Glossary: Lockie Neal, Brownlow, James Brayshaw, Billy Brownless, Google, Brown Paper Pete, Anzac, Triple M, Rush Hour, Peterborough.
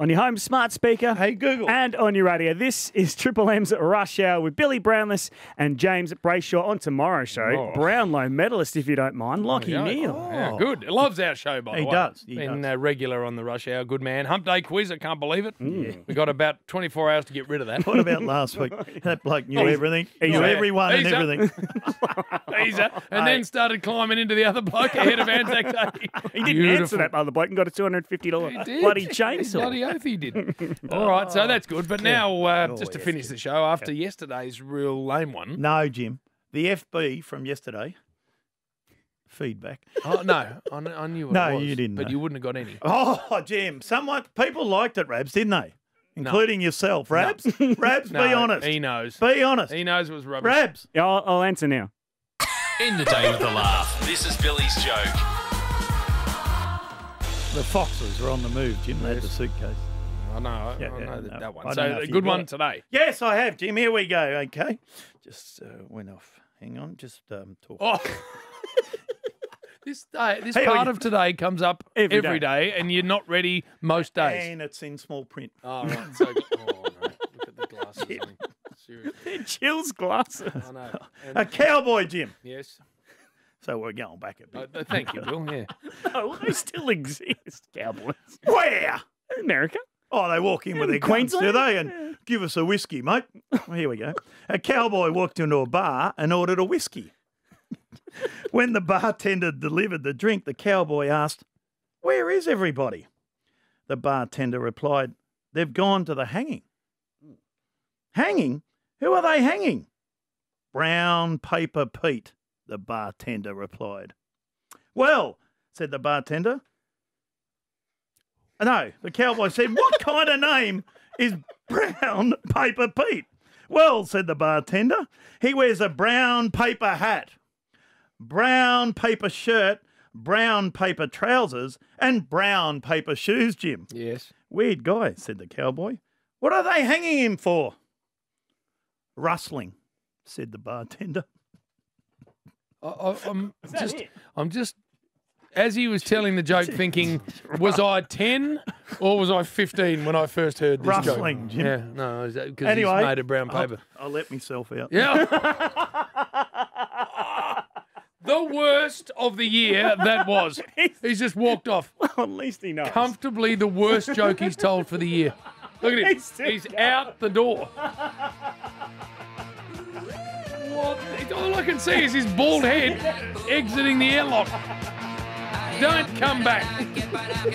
on your home smart speaker. Hey, Google. And on your radio. This is Triple M's Rush Hour with Billy Brownless and James Brayshaw on tomorrow's show. Oh. Brownlow medalist, if you don't mind. Lockie Neal. Oh. Yeah, good. Loves our show, by the way. Does. He does. Been regular on the Rush Hour. Good man. Hump Day quiz, I can't believe it. Yeah. We got about 24 hours to get rid of that. What about last week? That bloke knew everything. He knew everyone and everything. And then started climbing into the other bloke ahead of Anzac Day. He didn't answer that other bloke and got a $250 bloody chainsaw. He didn't. All right, so that's good. But now, just to finish the show, after yesterday's real lame one. No, Jim. The FB from yesterday, feedback. Oh, no, I knew it was. No, you didn't. But you wouldn't have got any. Oh, Jim, people liked it, Rabs, didn't they? Including yourself, Rabs. No. Rabs, be honest. He knows. Be honest. He knows it was rubbish. Rabs. Yeah, I'll answer now. End the day with a laugh. This is Billy's joke. The Foxes were on the move, Jim. They had the suitcase. I know. I know that one. So a good one today. Yes, I have, Jim. Here we go. Okay. Just went off. Hang on. Just talk. Oh. this part of today comes up every day, and you're not ready most days. And it's in small print. Oh, right. So, look at the glasses. Yeah. They're Jill's glasses. I know. And a cowboy, Jim. Yes. So we're going back a bit. Thank you, Bill. Yeah. No, they still exist, cowboys. Where? America. Oh, they walk in with their guns, do they? And give us a whiskey, mate. Well, here we go. A cowboy walked into a bar and ordered a whiskey. When the bartender delivered the drink, the cowboy asked, "Where is everybody?" The bartender replied, "They've gone to the hanging." Hanging? Who are they hanging? Brown Paper Pete, the bartender replied. "Well," said the bartender. No, the cowboy said, "What kind of name is Brown Paper Pete?" "Well," said the bartender, "he wears a brown paper hat, brown paper shirt, brown paper trousers, and brown paper shoes, Jim." "Yes." "Weird guy," said the cowboy. "What are they hanging him for?" "Rustling," said the bartender. I'm just, as he was telling the joke, thinking, was I 10 or was I 15 when I first heard this Rustling, joke? Jim. Yeah, no, because anyway, he's made of brown paper. I let myself out. Yeah. The worst of the year that was. He's just walked off. Well, at least he knows. Comfortably the worst joke he's told for the year. Look at him. He's out the door. All I can see is his bald head exiting the airlock. Don't come back.